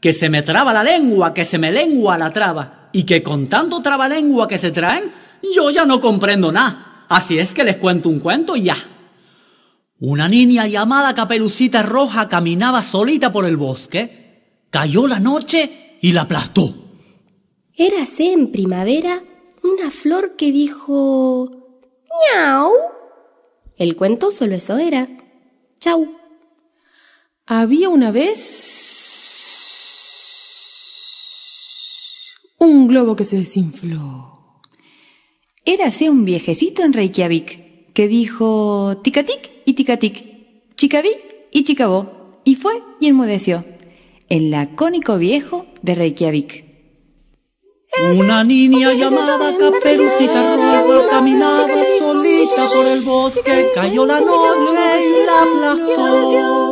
que se me traba la lengua, que se me lengua la traba, y que con tanto trabalengua que se traen, yo ya no comprendo nada. Así es que les cuento un cuento y ya. Una niña llamada Caperucita Roja caminaba solita por el bosque. Cayó la noche y la aplastó. Érase en primavera una flor que dijo... ¡Miau! El cuento solo eso era. ¡Chau! Había una vez un globo que se desinfló. Érase un viejecito en Reykjavik que dijo ticatic y ticatic, chicavic y chicabó, y fue y enmudeció. El lacónico viejo de Reykjavik. Una niña llamada Caperucita Roja caminaba solita por el bosque, cayó la noche y la aplastó.